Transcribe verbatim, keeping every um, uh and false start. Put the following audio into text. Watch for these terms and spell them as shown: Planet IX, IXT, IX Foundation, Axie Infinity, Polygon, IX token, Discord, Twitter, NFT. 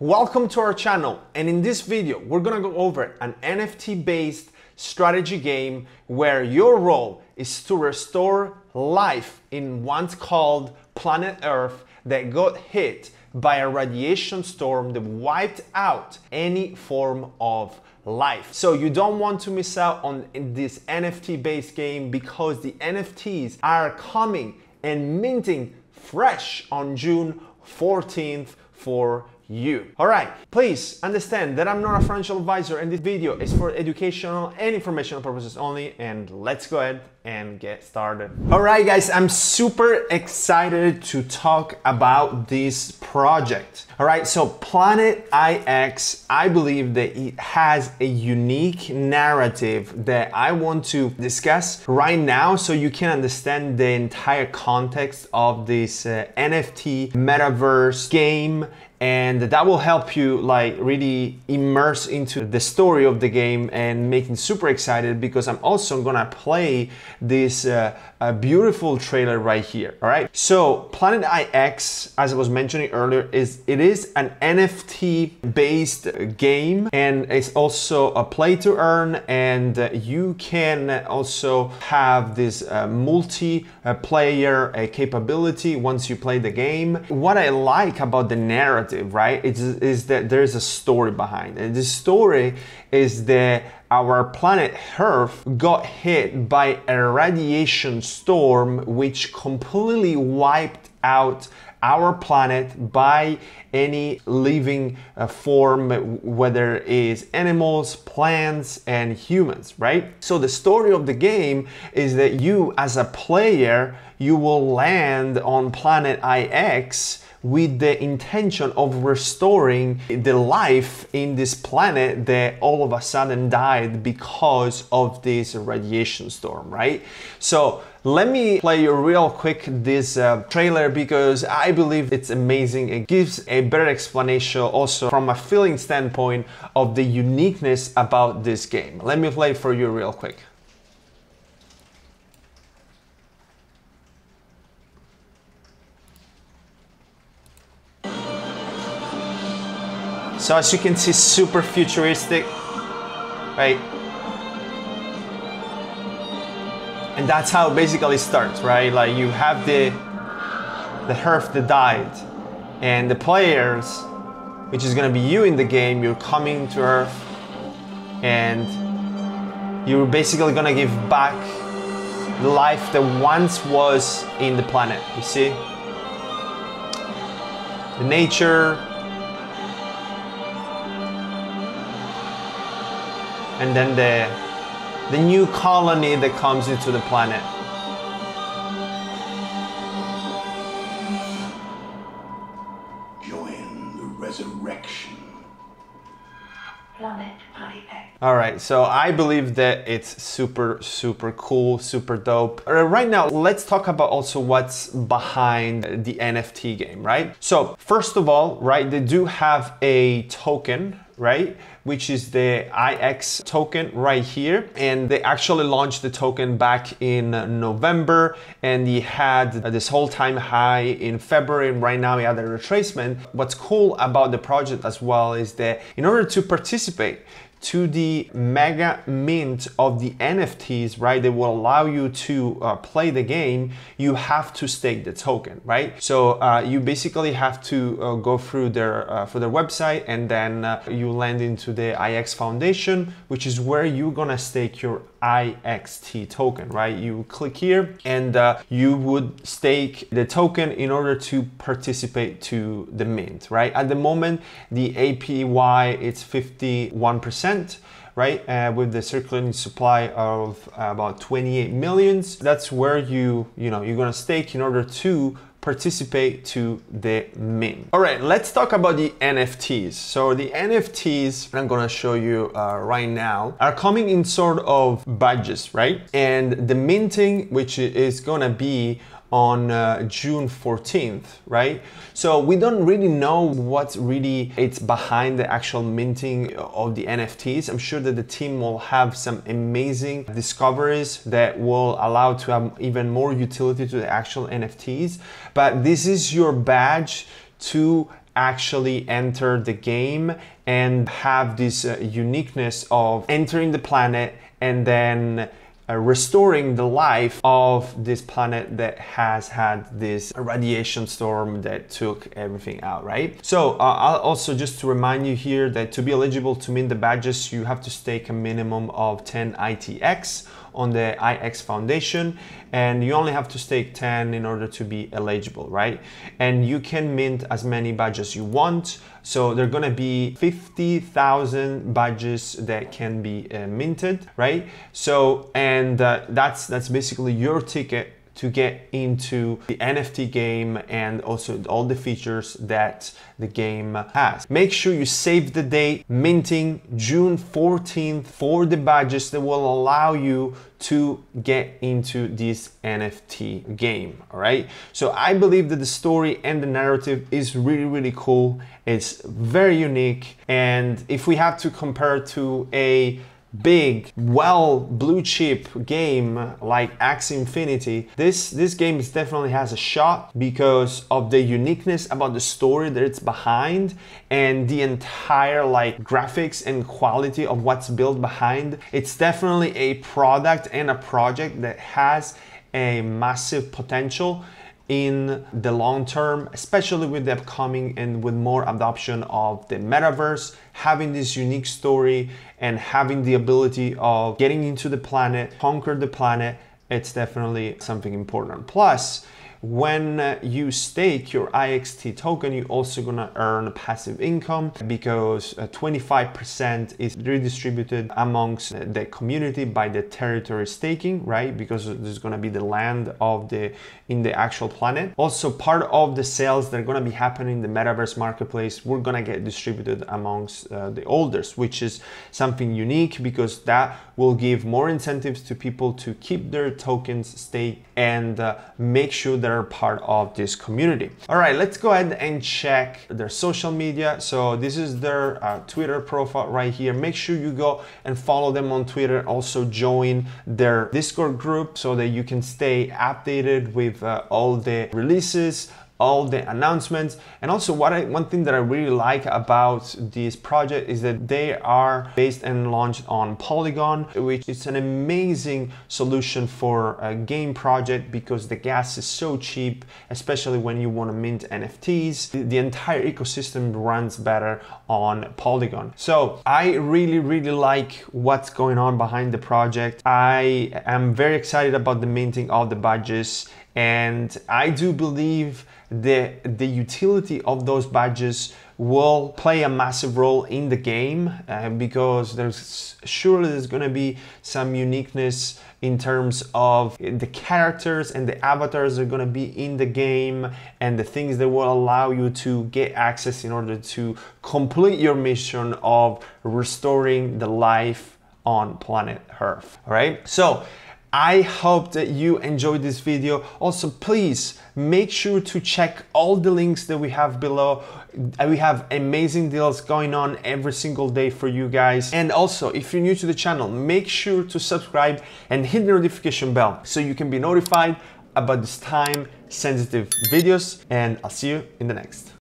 Welcome to our channel, and in this video we're gonna go over an N F T based strategy game where your role is to restore life in once called Planet Earth that got hit by a radiation storm that wiped out any form of life. So you don't want to miss out on this N F T based game because the N F Ts are coming and minting fresh on June fourteenth for you. All right, please understand that I'm not a financial advisor and this video is for educational and informational purposes only, and let's go ahead and get started. All right guys, I'm super excited to talk about this project. All right, so Planet I X, I believe that it has a unique narrative that I want to discuss right now so you can understand the entire context of this uh, N F T metaverse game, and that will help you like really immerse into the story of the game and making super excited because I'm also gonna play this uh, a beautiful trailer right here. All right, so Planet I X, as I was mentioning earlier, is it is an N F T based game, and it's also a play to earn, and uh, you can also have this uh, multi-player uh, capability once you play the game. What I like about the narrative, right, it's, is that there's a story behind it. The story is that our planet Earth got hit by a radiation storm which completely wiped out our planet by any living uh, form, whether it is animals, plants, and humans, right? So the story of the game is that you as a player, you will land on Planet I X with the intention of restoring the life in this planet that all of a sudden died because of this radiation storm, right? So let me play you real quick this uh, trailer because I believe it's amazing. It gives a better explanation also from a feeling standpoint of the uniqueness about this game. Let me play for you real quick. So as you can see, super futuristic, right? And that's how it basically starts, right? Like you have the the Earth that died, and the players, which is gonna be you in the game, you're coming to Earth, and you're basically gonna give back the life that once was in the planet, you see? The nature, and then the the new colony that comes into the planet. Join the resurrection. Planet I X. All right, so I believe that it's super, super cool, super dope. Right now, let's talk about also what's behind the N F T game, right? So first of all, right, they do have a token, right, which is the I X token right here, and they actually launched the token back in November, and he had this whole time high in February, and right now he had a retracement. What's cool about the project as well is that in order to participate to the mega mint of the N F Ts, right, they will allow you to uh, play the game, you have to stake the token, right? So uh, you basically have to uh, go through their, uh, for their website, and then uh, you land into the I X Foundation, which is where you're gonna stake your I X T token, right? You click here, and uh, you would stake the token in order to participate to the mint, right? At the moment, the A P Y, it's fifty-one percent. Right, uh, with the circulating supply of about twenty-eight millions, that's where you you know you're gonna stake in order to participate to the mint. All right, let's talk about the N F Ts. So the N F Ts I'm gonna show you uh, right now are coming in sort of badges, right? And the minting, which is gonna be on uh, June fourteenth, right? So we don't really know what's really it's behind the actual minting of the N F Ts. I'm sure that the team will have some amazing discoveries that will allow to have even more utility to the actual N F Ts. But this is your badge to actually enter the game and have this uh, uniqueness of entering the planet and then Uh, restoring the life of this planet that has had this radiation storm that took everything out, right? So uh, I'll also just to remind you here that to be eligible to mint the badges, you have to stake a minimum of ten I T X on the I X Foundation, and you only have to stake ten in order to be eligible, right? And you can mint as many badges you want. So there are gonna be fifty thousand badges that can be uh, minted, right? So, and uh, that's, that's basically your ticket to get into the N F T game and also all the features that the game has. Make sure you save the date, minting June fourteenth for the badges that will allow you to get into this N F T game, all right? So I believe that the story and the narrative is really, really cool. It's very unique. And if we have to compare to a big, well, blue chip game like Axie Infinity, this this game is definitely has a shot because of the uniqueness about the story that it's behind and the entire like graphics and quality of what's built behind. It's definitely a product and a project that has a massive potential in the long term, especially with the upcoming and with more adoption of the metaverse, having this unique story and having the ability of getting into the planet, conquer the planet. It's definitely something important. Plus, when you stake your I X T token, you're also gonna earn passive income because twenty-five percent is redistributed amongst the community by the territory staking, right? Because there's gonna be the land of the in the actual planet. Also, part of the sales that are gonna be happening in the metaverse marketplace, we're gonna get distributed amongst uh, the holders, which is something unique because that will give more incentives to people to keep their tokens staked and uh, make sure that part of this community. All right, let's go ahead and check their social media. So this is their uh, Twitter profile right here. Make sure you go and follow them on Twitter. Also join their Discord group so that you can stay updated with uh, all the releases, all the announcements. And also what I, one thing that I really like about this project is that they are based and launched on Polygon, which is an amazing solution for a game project because the gas is so cheap, especially when you want to mint N F Ts. The, the entire ecosystem runs better on Polygon. So I really, really like what's going on behind the project. I am very excited about the minting of the badges, and I do believe the the utility of those badges will play a massive role in the game uh, because there's surely there's going to be some uniqueness in terms of the characters and the avatars that are going to be in the game and the things that will allow you to get access in order to complete your mission of restoring the life on planet Earth. All right, so I hope that you enjoyed this video. Also, please make sure to check all the links that we have below. We have amazing deals going on every single day for you guys. And also, if you're new to the channel, make sure to subscribe and hit the notification bell so you can be notified about this time sensitive videos. And I'll see you in the next.